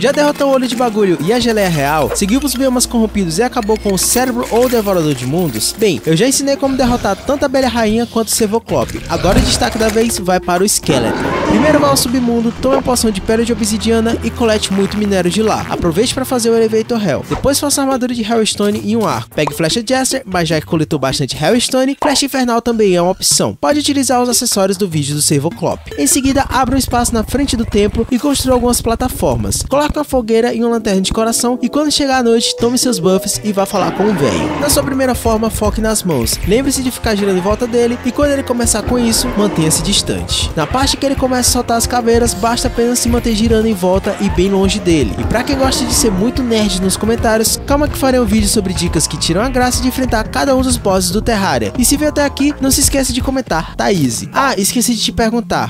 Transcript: Já derrotou o Olho de Bagulho e a Geleia Real, seguiu pros Biomas Corrompidos e acabou com o Cérebro ou o Devorador de Mundos? Bem, eu já ensinei como derrotar tanto a Bela Rainha quanto o Cervoclope. Agora o destaque da vez vai para o Skeleton. Primeiro vá ao submundo, tome a poção de pedra de obsidiana e colete muito minério de lá. Aproveite para fazer o Elevator Hell. Depois faça a armadura de Hellstone e um arco. Pegue Flecha Jester, mas já que coletou bastante Hellstone, Flecha Infernal também é uma opção. Pode utilizar os acessórios do vídeo do Cervoclope. Em seguida, abra um espaço na frente do templo e construa algumas plataformas. Coloque uma fogueira e uma lanterna de coração e quando chegar a noite, tome seus buffs e vá falar com o velho. Na sua primeira forma, foque nas mãos. Lembre-se de ficar girando em volta dele e quando ele começar com isso, mantenha-se distante. Na parte que ele começa a soltar as caveiras, basta apenas se manter girando em volta e bem longe dele. E pra quem gosta de ser muito nerd nos comentários, calma que farei um vídeo sobre dicas que tiram a graça de enfrentar cada um dos bosses do Terraria. E se veio até aqui, não se esqueça de comentar, tá easy. Ah, esqueci de te perguntar,